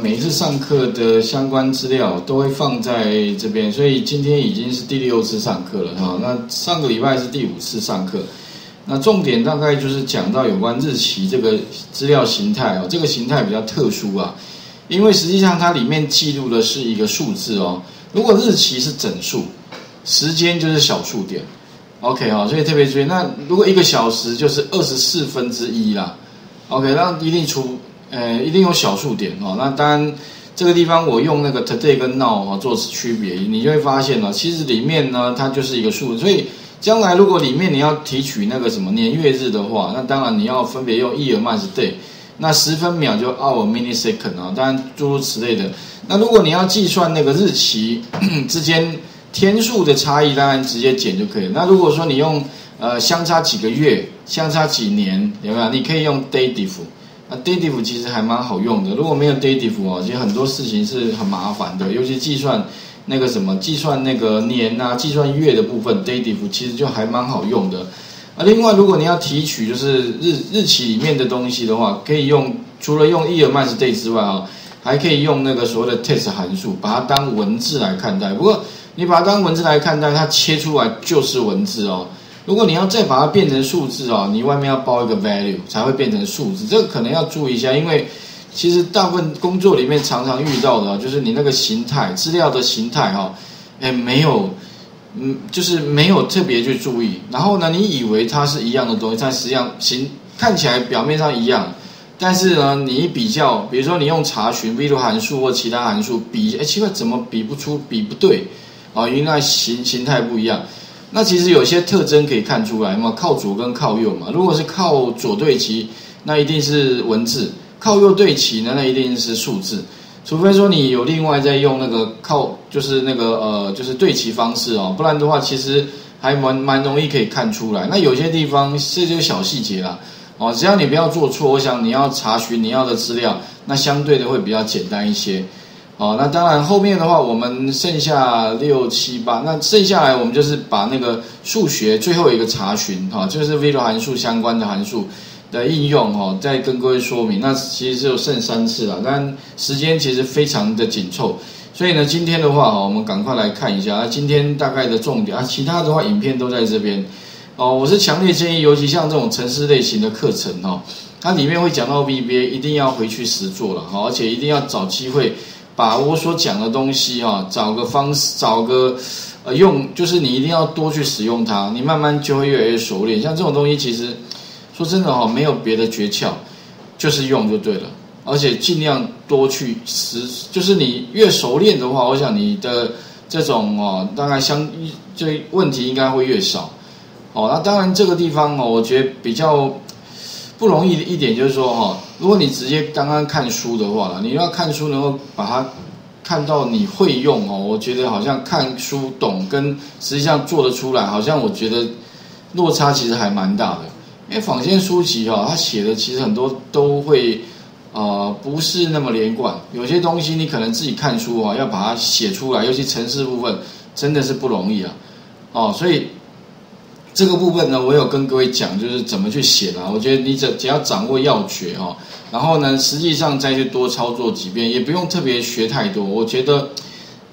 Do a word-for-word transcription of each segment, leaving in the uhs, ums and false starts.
每一次上课的相关资料都会放在这边，所以今天已经是第六次上课了哈。那上个礼拜是第五次上课，那重点大概就是讲到有关日期这个资料形态哦，这个形态比较特殊啊，因为实际上它里面记录的是一个数字哦。如果日期是整数，时间就是小数点 ，OK 哈、哦，所以特别注意。那如果一个小时就是二十四分之一啦 ，OK， 那一定除。 呃，一定有小数点哦。那当然，这个地方我用那个 today 跟 now 哦做区别，你就会发现呢、哦，其实里面呢它就是一个数。所以将来如果里面你要提取那个什么年月日的话，那当然你要分别用 year month day， 那十分秒就 hour minute second 啊、哦，当然诸如此类的。那如果你要计算那个日期之间天数的差异，当然直接减就可以了。那如果说你用呃相差几个月、相差几年，有没有？你可以用 DATEDIF。 那 DATEDIF 其实还蛮好用的，如果没有 DATEDIF 哦，其实很多事情是很麻烦的，尤其计算那个什么，计算那个年啊、计算月的部分 ，DATEDIF 其实就还蛮好用的。啊，另外如果你要提取就是日日期里面的东西的话，可以用除了用 year month day 之外啊、哦，还可以用那个所谓的 test 函数，把它当文字来看待。不过你把它当文字来看待，它切出来就是文字哦。 如果你要再把它变成数字哦，你外面要包一个 value 才会变成数字，这个可能要注意一下，因为其实大部分工作里面常常遇到的、哦，就是你那个形态资料的形态哈、哦，哎没有，嗯就是没有特别去注意，然后呢你以为它是一样的东西，但实际上形看起来表面上一样，但是呢你一比较，比如说你用查询 VLOOKUP 函数或其他函数比，哎奇怪怎么比不出，比不对，啊、哦、因为形形态不一样。 那其实有些特征可以看出来嘛，靠左跟靠右嘛。如果是靠左对齐，那一定是文字；靠右对齐呢，那一定是数字。除非说你有另外在用那个靠，就是那个呃，就是对齐方式哦，不然的话其实还蛮蛮容易可以看出来。那有些地方这就是小细节啦，哦，只要你不要做错，我想你要查询你要的资料，那相对的会比较简单一些。 哦，那当然，后面的话我们剩下六七八，那剩下来我们就是把那个数学最后一个查询哈、哦，就是 VLOOKUP 函数相关的函数的应用哦，再跟各位说明。那其实就剩三次了，但时间其实非常的紧凑，所以呢，今天的话、哦、我们赶快来看一下，那、啊、今天大概的重点啊，其他的话影片都在这边。哦，我是强烈建议，尤其像这种程式类型的课程哦，它里面会讲到 V B A， 一定要回去实做了哈、哦，而且一定要找机会。 把我所讲的东西啊，找个方式，找个呃用，就是你一定要多去使用它，你慢慢就会越来越熟练。像这种东西，其实说真的哈、哦，没有别的诀窍，就是用就对了。而且尽量多去实，就是你越熟练的话，我想你的这种哦，大概相这问题应该会越少。哦，那当然这个地方哦，我觉得比较。 不容易的一点就是说哈，如果你直接刚刚看书的话啦，你要看书能够把它看到你会用哦，我觉得好像看书懂跟实际上做得出来，好像我觉得落差其实还蛮大的。因为坊间书籍哈、哦，它写的其实很多都会呃不是那么连贯，有些东西你可能自己看书啊、哦，要把它写出来，尤其程式部分真的是不容易啊，哦，所以。 这个部分呢，我有跟各位讲，就是怎么去写啦。我觉得你只只要掌握要诀哦，然后呢，实际上再去多操作几遍，也不用特别学太多。我觉得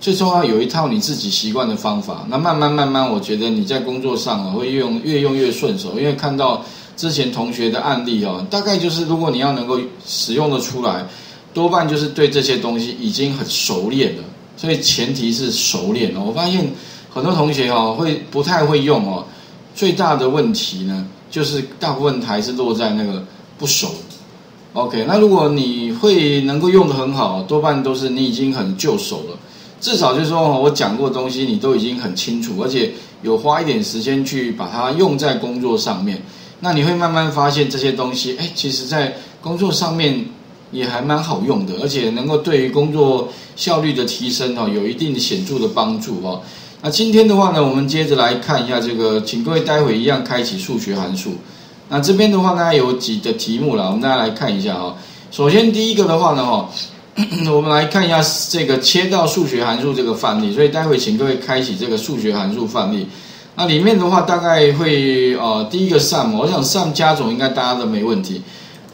最重要有一套你自己习惯的方法。那慢慢慢慢，我觉得你在工作上哦，会越用越用越顺手。因为看到之前同学的案例哦，大概就是如果你要能够使用的出来，多半就是对这些东西已经很熟练了。所以前提是熟练哦。我发现很多同学哦，会不太会用哦。 最大的问题呢，就是大部分还是落在那个不熟。OK， 那如果你会能够用得很好，多半都是你已经很就手了。至少就是说，我讲过的东西你都已经很清楚，而且有花一点时间去把它用在工作上面。那你会慢慢发现这些东西，哎，其实在工作上面也还蛮好用的，而且能够对于工作效率的提升哦，有一定显著的帮助哦。 那今天的话呢，我们接着来看一下这个，请各位待会一样开启数学函数。那这边的话呢，有几个题目啦，我们大家来看一下啊、哦。首先第一个的话呢，哈、哦，我们来看一下这个切到数学函数这个范例。所以待会请各位开启这个数学函数范例。那里面的话大概会呃，第一个 sum， 我想 sum 加总应该大家都没问题。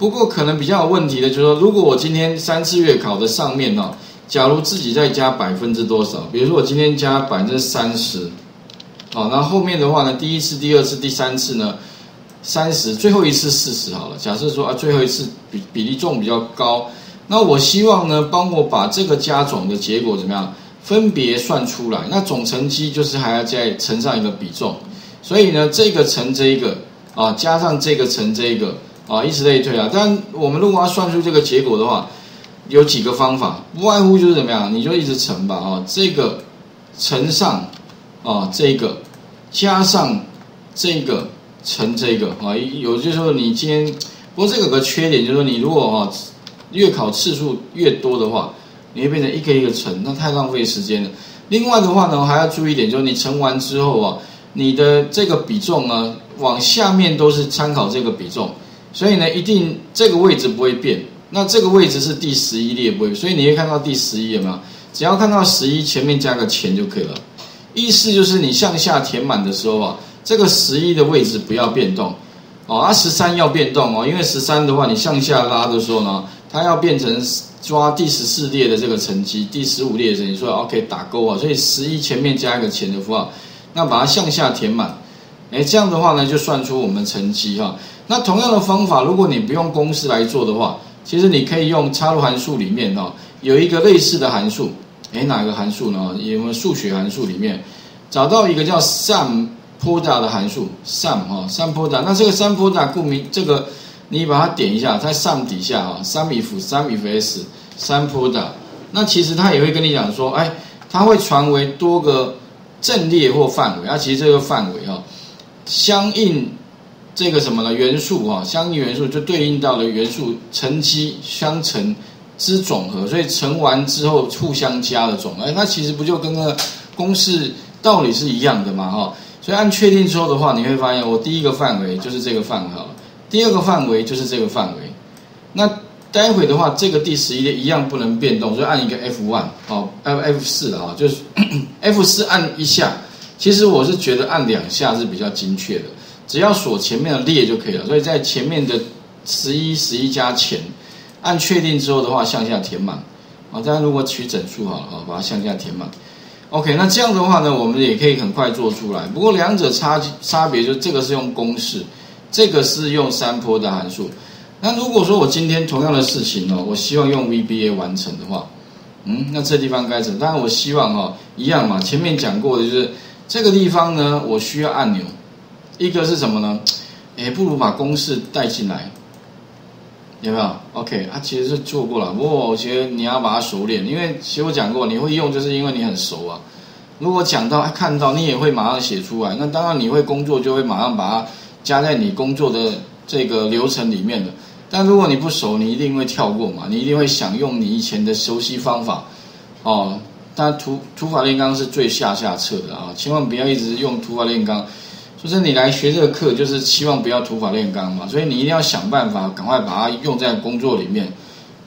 不过可能比较有问题的就是说，如果我今天三次月考的上面哦，假如自己再加百分之多少，比如说我今天加百分之三十，哦，那后面的话呢，第一次、第二次、第三次呢，三十，最后一次四十好了。假设说啊，最后一次比比例重比较高，那我希望呢，帮我把这个加总的结果怎么样？ 分别算出来，那总成绩就是还要再乘上一个比重，所以呢，这个乘这一个啊，加上这个乘这一个啊，以此类推啊。但我们如果要算出这个结果的话，有几个方法，不外乎就是怎么样，你就一直乘吧啊，这个乘上啊这个，加上这个乘这个啊，有就是说你今天，不过这个有个缺点就是说你如果啊月考次数越多的话。 你会变成一个一个乘，那太浪费时间了。另外的话呢，还要注意一点，就是你乘完之后啊，你的这个比重呢，往下面都是参考这个比重，所以呢，一定这个位置不会变。那这个位置是第十一列不会，所以你会看到第十一有没有？只要看到十一前面加个前就可以了。意思就是你向下填满的时候啊，这个十一的位置不要变动哦，啊十三要变动哦，因为十三的话你向下拉的时候呢，它要变成。 抓第十四列的这个成绩，第十五列的成绩，所以 OK 打勾啊，所以十一前面加一个前的符号，那把它向下填满，哎，这样的话呢就算出我们成绩哈、啊。那同样的方法，如果你不用公式来做的话，其实你可以用插入函数里面哈、啊、有一个类似的函数，哎哪个函数呢？因为数学函数里面找到一个叫 SUMPRODUCT 的函数 ，sum 哈、啊、SUMPRODUCT， 那这个 SUMPRODUCT 顾名这个。 你把它点一下，在 sum 底下啊 ，sum if sum if s sum product， 那其实它也会跟你讲说，哎，它会传为多个阵列或范围啊。其实这个范围啊，相应这个什么呢？元素啊，相应元素就对应到了元素乘积相乘之总和，所以乘完之后互相加的总和，哎，那其实不就跟那个公式道理是一样的嘛，哈。所以按确定之后的话，你会发现我第一个范围就是这个范围好了。 第二个范围就是这个范围，那待会的话，这个第十一列一样不能变动，所以按一个 F 一 哦 ，F 四啊，就是 F 四 按一下。其实我是觉得按两下是比较精确的，只要锁前面的列就可以了。所以在前面的十一 十一加前，按确定之后的话，向下填满啊。当然如果取整数好了啊，把它向下填满。OK， 那这样的话呢，我们也可以很快做出来。不过两者差差别就这个是用公式。 这个是用SUMPRODUCT的函数。那如果说我今天同样的事情哦，我希望用 V B A 完成的话，嗯，那这地方该怎么？当然我希望哦，一样嘛。前面讲过的就是这个地方呢，我需要按钮。一个是什么呢？哎，不如把公式带进来，有没有 ？OK， 啊，其实是做过了。不过我觉得你要把它熟练，因为其实我讲过，你会用就是因为你很熟啊。如果讲到看到，你也会马上写出来。那当然你会工作，就会马上把它。 加在你工作的这个流程里面的，但如果你不熟，你一定会跳过嘛，你一定会想用你以前的熟悉方法，哦，但土土法炼钢是最下下策的啊，千万不要一直用土法炼钢。就是你来学这个课，就是希望不要土法炼钢嘛，所以你一定要想办法，赶快把它用在工作里面，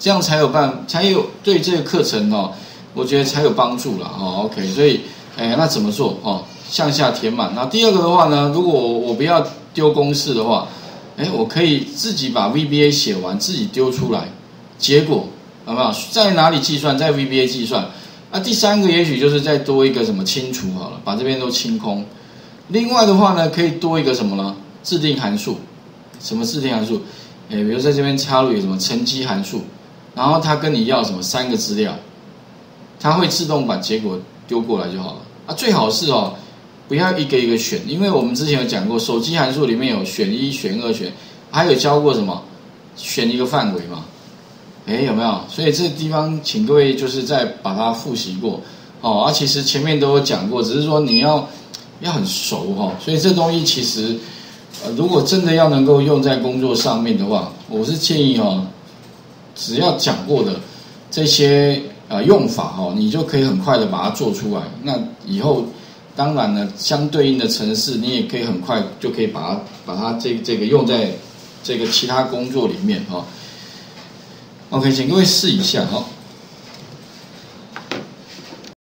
这样才有办，才有对这个课程哦，我觉得才有帮助了哦。OK， 所以，哎，那怎么做哦？向下填满。那第二个的话呢，如果我不要。 丢公式的话，哎，我可以自己把 V B A 写完，自己丢出来，结果好不好？在哪里计算？在 V B A 计算。啊，第三个也许就是再多一个什么清除好了，把这边都清空。另外的话呢，可以多一个什么呢？制定函数，什么制定函数？哎，比如在这边插入有什么乘积函数，然后它跟你要什么三个资料，它会自动把结果丢过来就好了。啊，最好是哦。 不要一个一个选，因为我们之前有讲过，手机函数里面有选一、选二、选，还有教过什么，选一个范围嘛，哎有没有？所以这地方请各位就是再把它复习过哦。啊，其实前面都有讲过，只是说你要要很熟哈、哦。所以这东西其实，呃，如果真的要能够用在工作上面的话，我是建议哦，只要讲过的这些呃用法哦，你就可以很快的把它做出来。那以后。 当然呢，相对应的程式你也可以很快就可以把它把它这这个用在这个其他工作里面哈、哦。OK， 请各位试一下哈。哦